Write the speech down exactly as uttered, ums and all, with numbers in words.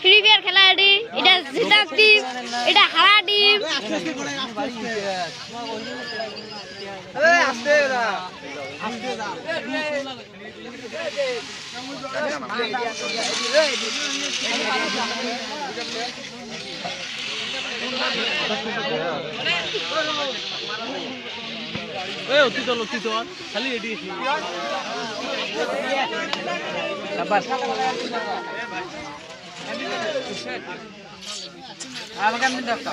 Free fire খেলা এডি এটা জিতা team এটা হারা টিম এ আস্তে রা আস্তে যা এ অতি চল অতি চল খালি এডি শাবাশ أنا كم من دقة؟